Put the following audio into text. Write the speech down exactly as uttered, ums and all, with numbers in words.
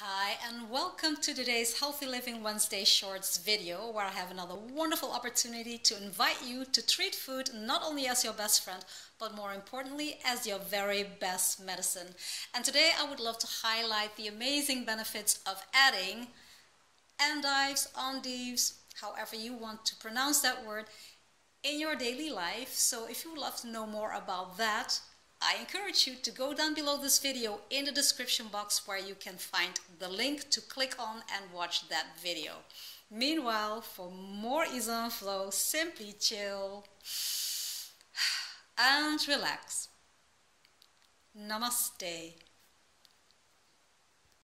Hi and welcome to today's Healthy Living Wednesday Shorts video, where I have another wonderful opportunity to invite you to treat food not only as your best friend but more importantly as your very best medicine. And today I would love to highlight the amazing benefits of adding endives, endives, however you want to pronounce that word, in your daily life. So if you would love to know more about that, I encourage you to go down below this video in the description box where you can find the link to click on and watch that video. Meanwhile, for more ease and flow, simply chill and relax. Namaste.